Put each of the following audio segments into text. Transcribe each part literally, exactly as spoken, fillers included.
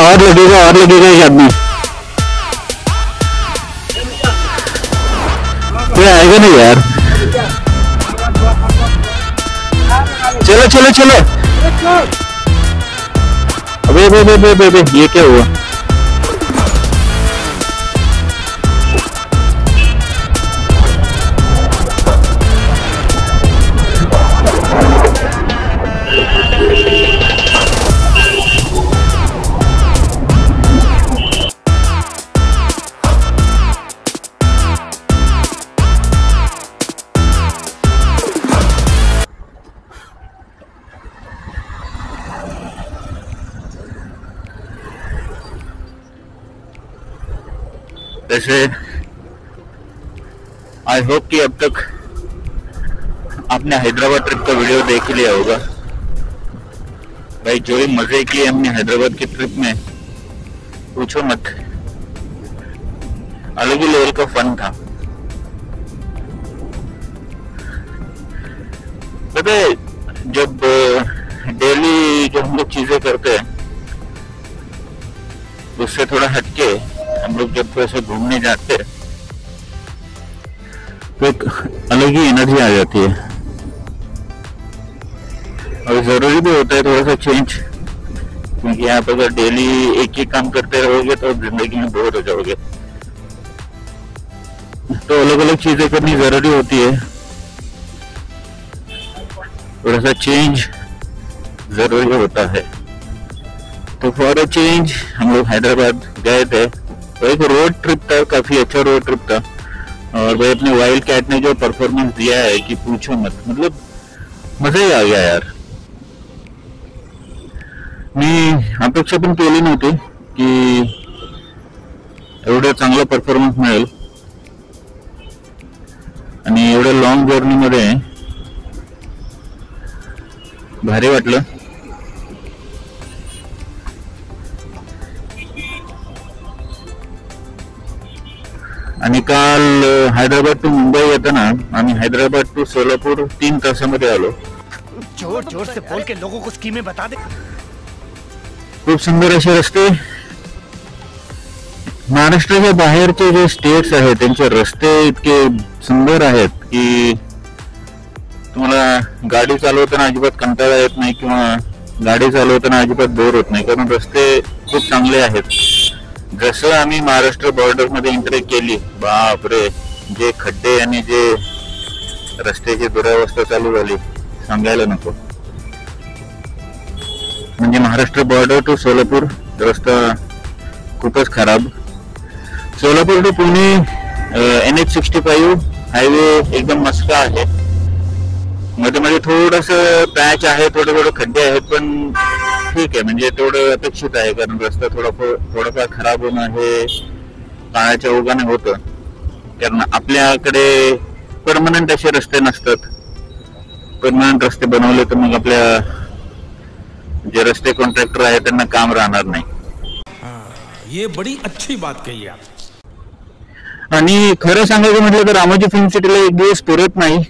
और लगेगा और लगेगा ये आदमी आएगा नहीं यार। चलो चलो चलो। अबे बे बे बे बे बे ये क्या हुआ? आई होप कि अब तक आपने हैदराबाद ट्रिप का वीडियो देख ही लिया होगा। भाई जो भी मजे किए हमने हैदराबाद की ट्रिप में, पूछो मत, अलग ही लेवल का फन था। पता है जब डेली जो हम लोग चीजें करते हैं उससे थोड़ा हटके हम लोग जब थोड़ा सा घूमने जाते हैं तो एक अलग ही एनर्जी आ जाती है, और जरूरी भी होता है थोड़ा सा चेंज, क्योंकि आप अगर डेली एक ही काम करते रहोगे तो जिंदगी में बोर हो जाओगे। तो अलग अलग चीजें करनी जरूरी होती है, थोड़ा सा चेंज जरूरी होता है। तो फॉर अ चेंज हम लोग हैदराबाद गए थे। तो एक रोड ट्रिप था, काफी अच्छा रोड ट्रिप था। और भाई अपने वाइल्ड कैट ने जो परफॉर्मेंस दिया है कि पूछो मत, मतलब मजा ही आ गया यार। मी अपेक्षा पण केली नव्हती की एवढा चांगला परफॉर्मन्स मिळेल आणि एवढ्या लॉंग जर्नी मध्ये, भारी वाटलं। आणि काल हैदराबाद टू मुंबई येताना आम्ही हैदराबाद टू सोलापूर तीन तासामध्ये आलो। जोर जोर से बोल के लोगों को स्कीमें बता दे। खूप सुंदर असे रस्ते, महाराष्ट्राच्या बाहेरचे जे स्टेट्स आहेत त्यांचे रस्ते इतके सुंदर आहेत की तुम्हाला गाडी चालवताना अजिबात कंटाळा येत नाही किंवा गाडी चालवताना अजिबात बोर होत नाही, कारण रस्ते खूप चांगले आहेत। जसं आम्ही महाराष्ट्र बॉर्डर मध्ये एंट्री केली, बापरे जे खड्डे आणि जे रस्त्याची दुरावस्था चालू झाली सांगायला नको। म्हणजे महाराष्ट्र बॉर्डर टू सोलापूर रस्ता खूपच खराब। Solapur to Pune N H sixty five highway एकदम मस्त आहे। मध्ये मध्ये थोडंसं पॅच आहे, थोडे थोडे खड्डे आहेत, पण ठीक है, म्हणजे थोडं अपेक्षित आहे कारण रस्ता थोड़ा थोडाफार खराब होणं हे काळाच्या ओघाने होतं, कारण आपल्याकडे परमनंट असे रस्ते नसतात। परमनंट रस्ते बनवले तर मग आपल्या जे रस्ते कॉन्ट्रॅक्टर आहेत त्यांना काम राहणार नाही। ये बड़ी अच्छी बात कही आप। आणि खरं सांगायचं म्हटलं तर रामोजी फिल्म सिटीला एक दिवस पुरत नाही।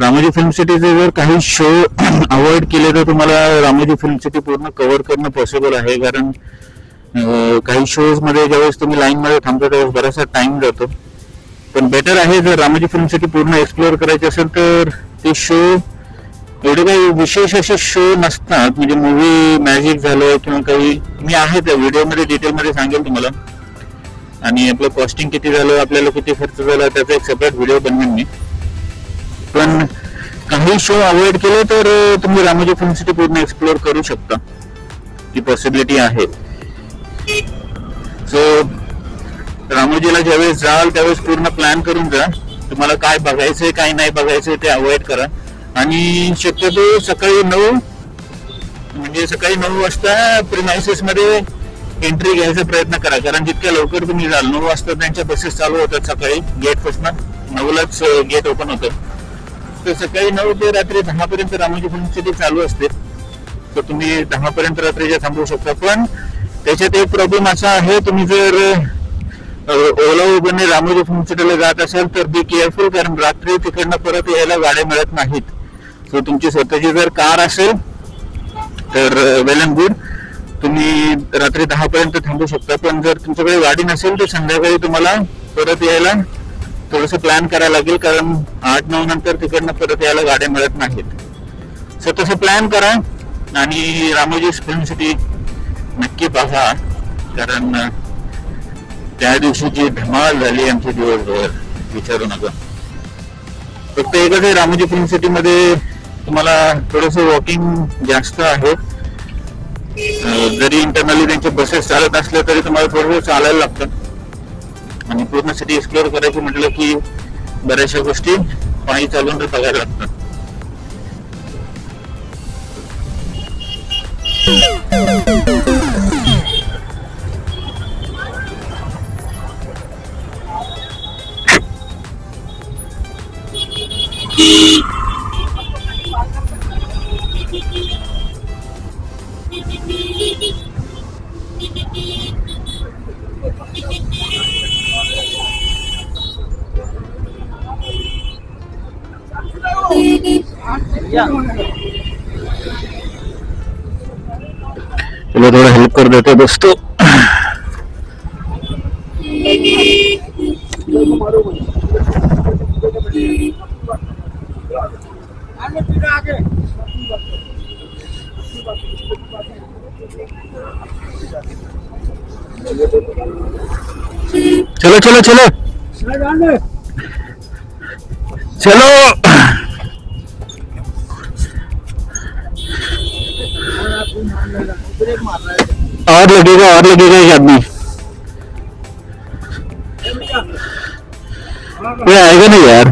रामोजी फिल्म सिटीचे जर काही शो अवॉइड केले तर तुम्हाला रामोजी फिल्म सिटी पूर्ण कव्हर करणं पॉसिबल आहे, कारण काही शोज मध्ये ज्यावेळेस तुम्ही लाईन मध्ये थांबता त्यावेळेस बराचसा टाइम जातो। पण बेटर आहे जर रामोजी फिल्म सिटी पूर्ण एक्सप्लोअर करायची असेल तर ते शो, एवढे काही विशेष असे शो नसतात, म्हणजे मूवी मॅजिक झालं किंवा काही, मी आहे त्या व्हिडिओमध्ये डिटेलमध्ये सांगेल तुम्हाला। आणि आपलं कॉस्टिंग किती झालं, आपल्याला किती खर्च झाला त्याचा एक सेपरेट व्हिडिओ बनवेन मी। पण काही शो अवॉइड केले तर तुम्ही रामोजी फिल्म सिटी पूर्ण एक्सप्लोर करू शकता, ती पॉसिबिलिटी आहे। सो रामोजीला ज्यावेळेस जाल त्यावेळेस पूर्ण प्लॅन करून जा, तुम्हाला काय बघायचंय काय नाही बघायचंय ते अवॉइड करा। आणि शक्यतो सकाळी नऊ म्हणजे सकाळी नऊ वाजता प्रिमायसेस मध्ये एंट्री घ्यायचा प्रयत्न करा, कारण जितक्या लवकर तुम्ही जाल, नऊ वाजता त्यांच्या बसेस चालू होतात सकाळी, गेट पासून नऊलाच गेट ओपन होतं। तर सकाळी नऊ ते रात्री दहा पर्यंत रामोजी फिल्म सिटी चालू असते, तर तुम्ही दहा पर्यंत रात्रीच्या थांबू शकता। पण त्याच्यात एक प्रॉब्लेम असा आहे, तुम्ही जर ओला उबरने रामोजी फिल्म सिटीला जात असाल तर बी केअरफुल, कारण रात्री तिकडनं परत यायला गाड्या मिळत नाहीत। सो तुमची स्वतःची जर कार असेल तर वेल एंड गुड, तुम्ही रात्री दहा पर्यंत थांबू शकता, पण जर तुमच्याकडे गाडी नसेल तर संध्याकाळी तुम्हाला परत यायला थोडंसं प्लॅन करायला लागेल, कारण आठ नऊ नंतर तिकडनं परत यायला गाड्या मिळत नाहीत. सो तसं प्लॅन करा आणि रामोजी फिल्म सिटी नक्की बघा, कारण त्या दिवशी जी धमाल झाली आमची दिवसभर विचारू नका. फक्त एकच आहे, रामोजी फिल्म सिटी मध्ये तुम्हाला थोडस वॉकिंग जास्त आहे, जरी इंटरनली त्यांच्या बसेस चालत असल्या तरी तुम्हाला थोडंसं चालायला लागतं, आणि पूर्ण सिटी एक्सप्लोअर करायचं म्हटलं की बऱ्याचशा गोष्टी पायी चालून बघायला लागतात. चलो थोड़ा हेल्प कर देते हैं दोस्तों. चलो चलो चलो चलो और लगेगा और लगेगा ये आदमी आएगा नहीं यार.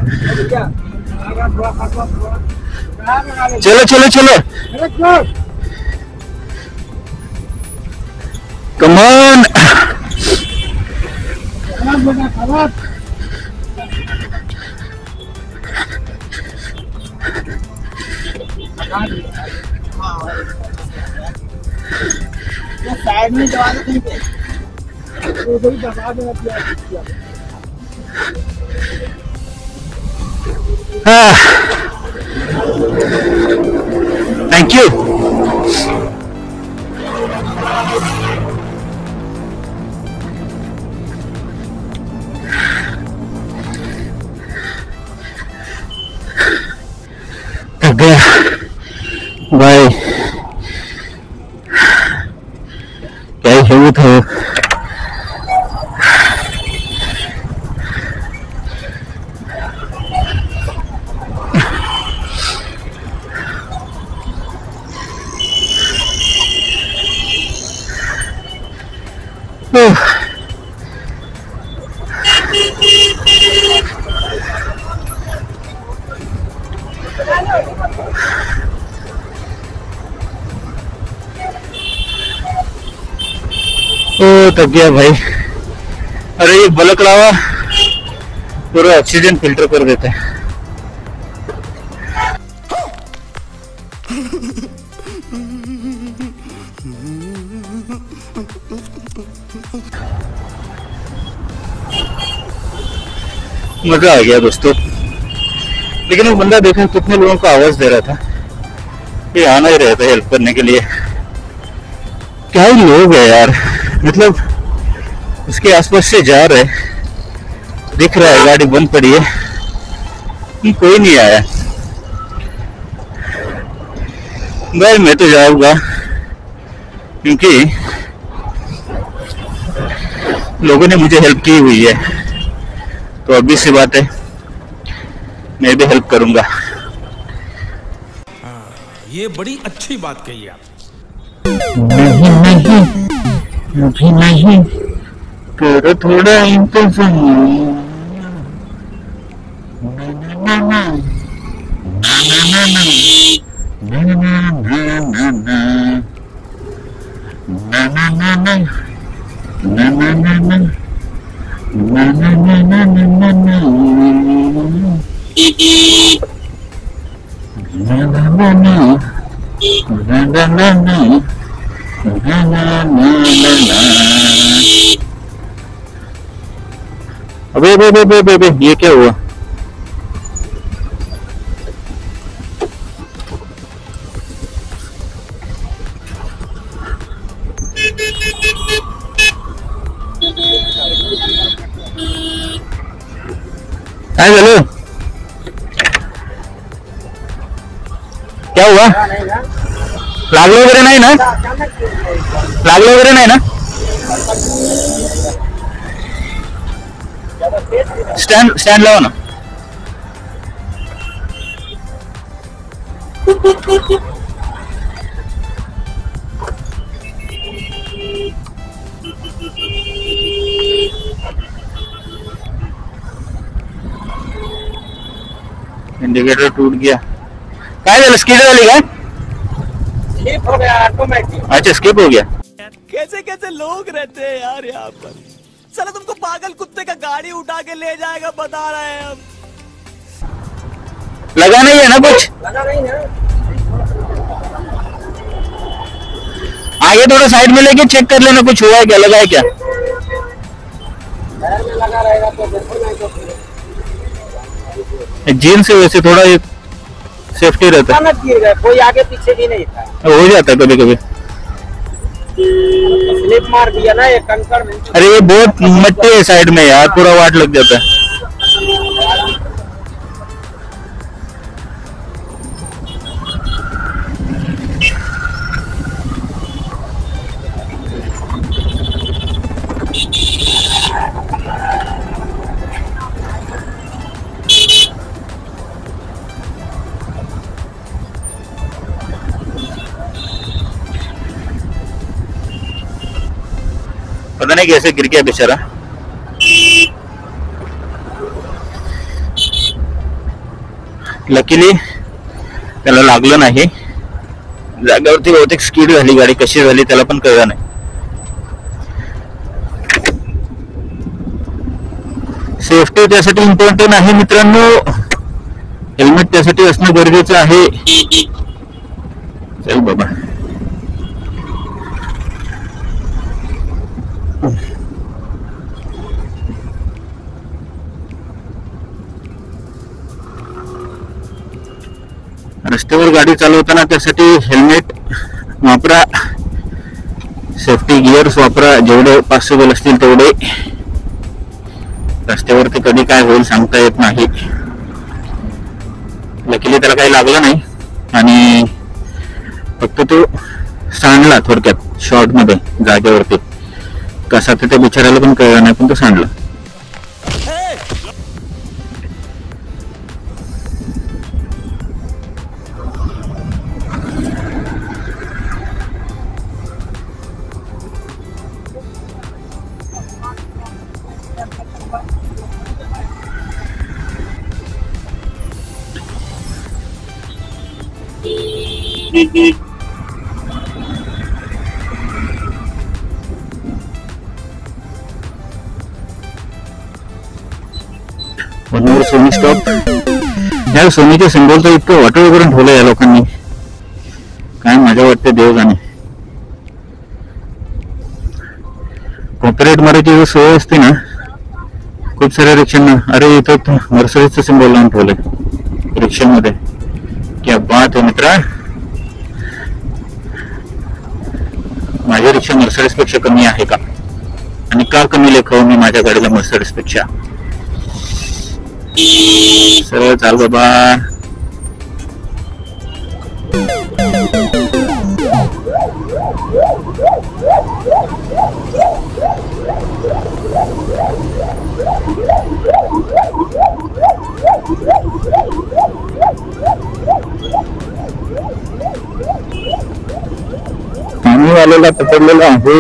चलो चलो चलो कम ऑन. साइड में दबा दो. Thank you. भाई क्या हेवी था. थक गया भाई. अरे ये बल्क लावा पूरा ऑक्सीजन फिल्टर कर देता है. मजा आ गया दोस्तों. लेकिन वो बंदा देखा कितने लोगों को आवाज दे रहा था, ये आना ही रहता है हेल्प करने के लिए. क्या ही लोग है यार, मतलब उसके आसपास से जा रहे, दिख रहा है गाड़ी बंद पड़ी है, कोई नहीं आया. भाई मैं तो जाऊंगा क्योंकि लोगों ने मुझे हेल्प की हुई है, तो ऑब्वियस सी बात है मैं भी हेल्प करूंगा. ये बड़ी अच्छी बात कही आप. अभी नहीं करो थोड़ा इंतजार. Na na na na na. अबे अबे अबे अबे अबे ये क्या हुआ? क्या हुआ? लागले वगैरे नाही ना? लागले वगैरे नाही ना? स्टँड स्टँड लावा ना. इंडिकेटर टूट गया. काय झालं? स्किड झाली काय? स्किप हो गया ऑटोमैटिक. अच्छा स्किप हो गया. कैसे कैसे लोग रहते हैं यार यहाँ पर. चलो तुमको पागल कुत्ते का गाड़ी उठा के ले जाएगा बता रहे हैं हम. लगा नहीं है ना कुछ? लगा नहीं है. आगे थोड़ा साइड में लेके चेक कर लेना कुछ हुआ है क्या, लगा है क्या. टायर में लगा रहेगा तो बिल्कुल नहीं. तो जीन से वैसे थोड़ा ये सेफ्टी रहता है. कोई आगे पीछे भी नहीं था. हो जाता है कभी कभी. स्लिप मार दिया ना ये कंकड़ में. अरे ये बहुत मट्टी है साइड में यार, पूरा वाट लग जाता है. पता नहीं कैसे गिर गया बेचारा. लकीली त्याला लागलं नाही. जागेवरती बहुतेक स्किड झाली. गाडी कशी झाली त्याला पण कळलं नाही. सेफ्टी त्यासाठी इम्पॉर्टंट आहे मित्रांनो. हेल्मेट त्यासाठी असणं गरजेचं आहे. चल बाबा रस्त्यावर गाडी चालवताना त्यासाठी हेल्मेट वापरा, सेफ्टी गियर्स वापरा जेवढे पॉसिबल असतील तेवढे. रस्त्यावरती कधी काय होईल सांगता येत नाही. लकीली त्याला काही लागलं नाही आणि फक्त तो सांडला थोडक्यात शॉर्ट मध्ये जागेवरती. कसा ते बिचारायला पण कळलं नाही पण तो सांडला. सोनी स्टॉप यार. सोनीचे सिंबॉल तर इतकं वॉटर वगैरे ठेवलं या लोकांनी. काय मजा वाटते देव जाणे. कॉर्पोरेट मारायची जी सोय असते ना खूप साऱ्या रिक्षांना. अरे इथं मर्सिडीजचं सिंबॉल लावून ठेवलंय रिक्षामध्ये. क्या बात है मित्रा. माझी रिक्षा मर्सिडीज पेक्षा कमी आहे का आणि का कमी लेखव मी माझ्या गाडीला मर्सिडीज पेक्षा. चल चाल बाबा. पाणी वालेला पकडलेला आहे.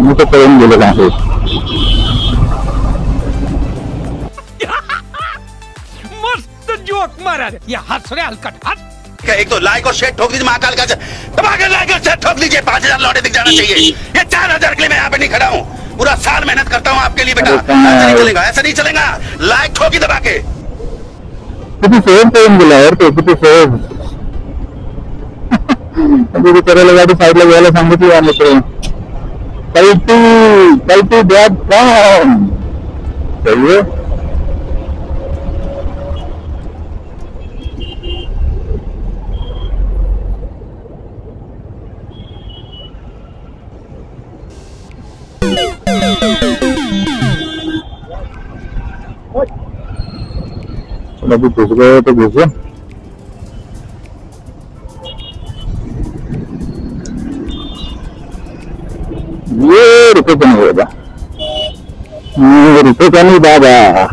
मी तो करून गेलेला आहे. या हाथ हलकट हाथ. एक तो लाइक और शेयर ठोक दीजिए महाकाल का. दबाकर लाइक और शेयर ठोक दीजिए. पांच हजार लौटे दिख जाना चाहिए. ये चार हजार के लिए मैं यहाँ पे नहीं खड़ा हूँ. पूरा साल मेहनत करता हूँ आपके लिए बेटा. नहीं चलेगा ऐसा, नहीं चलेगा. लाइक ठोकी दबा के. अभी घुस गए तो घुस गए। ये रुपये का नहीं होगा, ये रुपये का नहीं बाबा।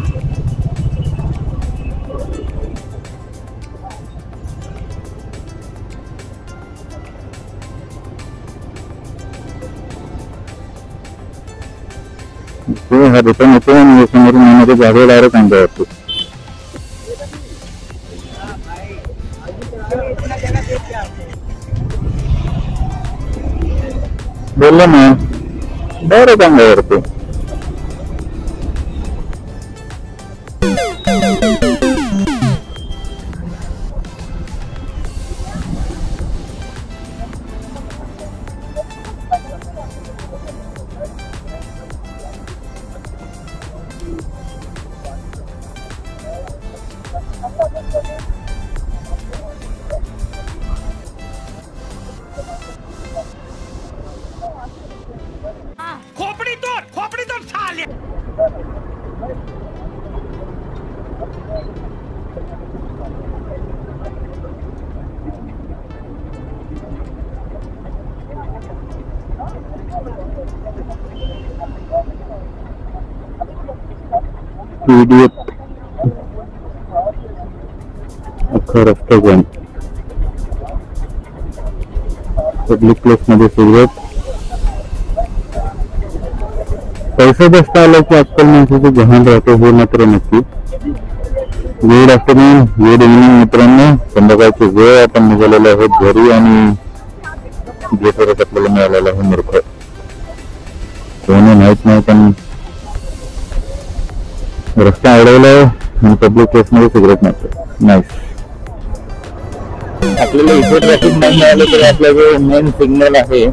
रिटर्न होते हैं समोर महिन्याचे झाडे डायरेक्ट आणले होते। बोललो ना डायरेक्ट आणले होते। पब्लिक प्लेस मध्ये सिगरेट पैसे जास्त आले की आजकाल माणसाचे गहन राहते हे मात्र नक्की। गुड आफ्टरनून, गुड इव्हनिंग मित्रांनो, संध्याकाळचे वेळ आपण निघालेले आहोत घरी आणि जे परत आपल्याला मिळालेला आहे मूर्ख कोणी माहित नाही पण रस्ता अडवलाय आणि पब्लिक प्लेस मध्ये सिगरेट मारतोय। नाईस, आपल्याला इथे ट्रॅफिक नाही आलं तरी आपला जो मेन सिग्नल आहे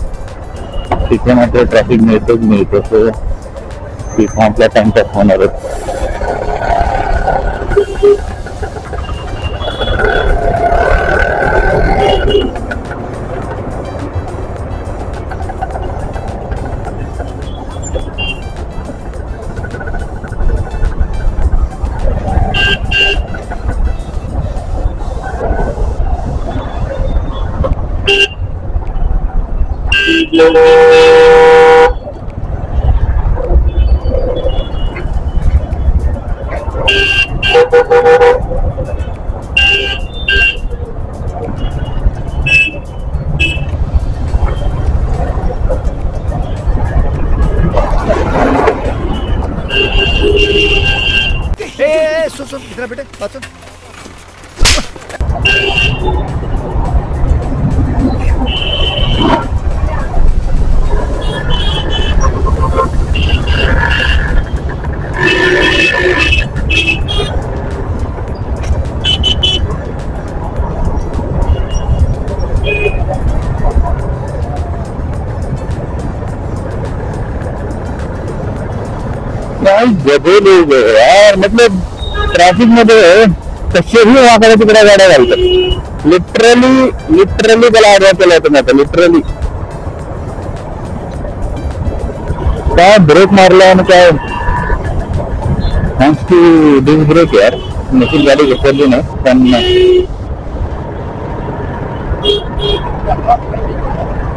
तिथे मात्र ट्रॅफिक मिळतोच मिळतो। सो तिथे आपला कॉन्टॅक्ट होणारच। कितना बेटे पाचो जगह लोग यार, मतलब ट्रैफिक मध्ये कशेही वाकडे तिकडे गाड्या घालतात। लिटरली लिटरली त्याला आडवा केला होता ना, लिटरली काय ब्रेक मारला आणि काय थँक्स टू दिस ब्रेक यार नशीब गाडी घसरली ना। पण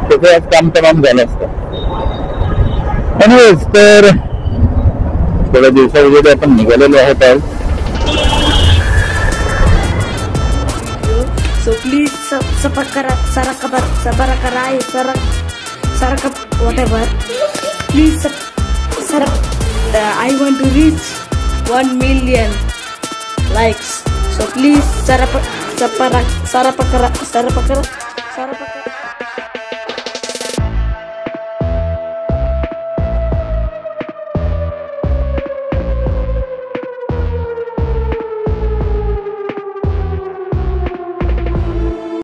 त्याचं आज काम तमाम झालं असतं। एनिवेज तर थोड्या दिवसापूर्वी आपण निघालेलो आहोत आज। So please support kara sarakabar sabara karai sarak sarakap whatever please sarak uh, I want to reach one million likes, so please sarap sapara sarapakara sarapakara sarapakara